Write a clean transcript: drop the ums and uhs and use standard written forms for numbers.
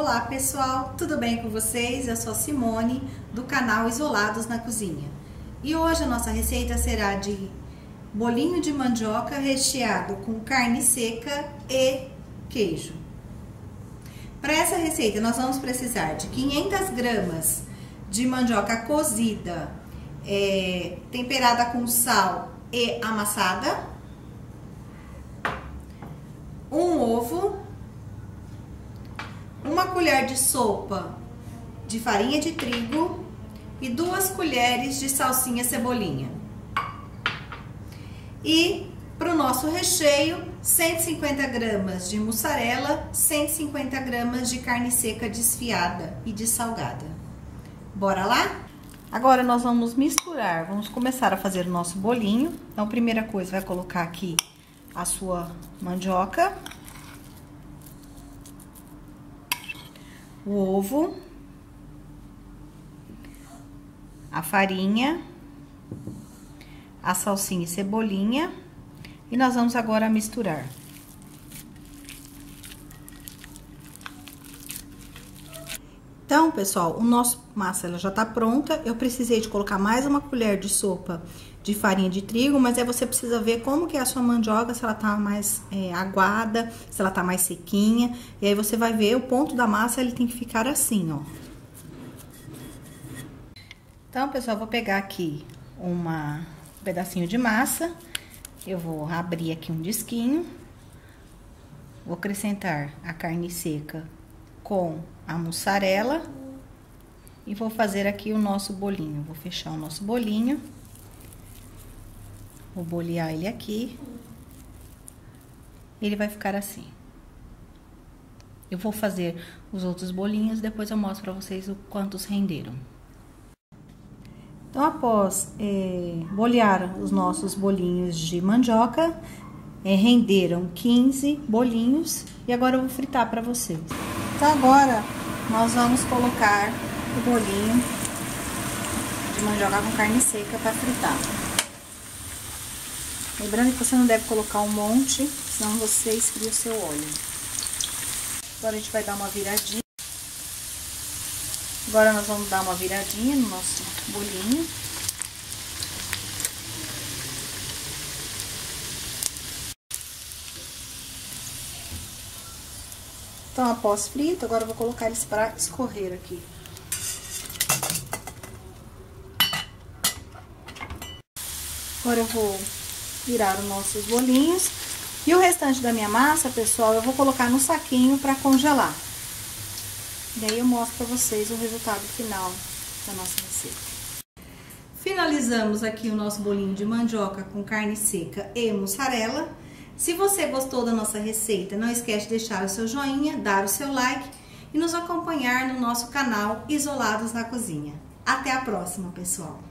Olá pessoal, tudo bem com vocês? Eu sou a Simone do canal Isolados na Cozinha e hoje a nossa receita será de bolinho de mandioca recheado com carne seca e queijo. Para essa receita nós vamos precisar de 500 gramas de mandioca cozida, temperada com sal e amassada, um ovo, uma colher de sopa de farinha de trigo e 2 colheres de salsinha cebolinha. E para o nosso recheio, 150 gramas de mussarela, 150 gramas de carne seca desfiada e dessalgada. Bora lá? Agora nós vamos misturar, vamos começar a fazer o nosso bolinho. Então, a primeira coisa, vai colocar aqui a sua mandioca, o ovo, a farinha, a salsinha e cebolinha, e nós vamos agora misturar. Então, pessoal, o nosso massa ela já tá pronta. Eu precisei de colocar mais uma colher de sopa de farinha de trigo, mas aí você precisa ver como que é a sua mandioca, se ela tá mais aguada, se ela tá mais sequinha. E aí você vai ver o ponto da massa, ele tem que ficar assim, ó. Então, pessoal, eu vou pegar aqui um pedacinho de massa, eu vou abrir aqui um disquinho, vou acrescentar a carne seca com a mussarela e vou fazer aqui o nosso bolinho. Vou fechar o nosso bolinho, vou bolear ele aqui, ele vai ficar assim. Eu vou fazer os outros bolinhos, depois eu mostro pra vocês o quantos renderam. Então, após bolear os nossos bolinhos de mandioca, renderam 15 bolinhos e agora eu vou fritar pra vocês. Então, agora nós vamos colocar o bolinho de mandioca com carne seca para fritar. Lembrando que você não deve colocar um monte, senão você esfria o seu óleo. Agora a gente vai dar uma viradinha. Agora nós vamos dar uma viradinha no nosso bolinho. Então, após frito, agora eu vou colocar eles para escorrer aqui. Agora eu vou virar os nossos bolinhos. E o restante da minha massa, pessoal, eu vou colocar no saquinho para congelar. E aí eu mostro para vocês o resultado final da nossa receita. Finalizamos aqui o nosso bolinho de mandioca com carne seca e mussarela. Se você gostou da nossa receita, não esquece de deixar o seu joinha, dar o seu like e nos acompanhar no nosso canal Isolados na Cozinha. Até a próxima, pessoal!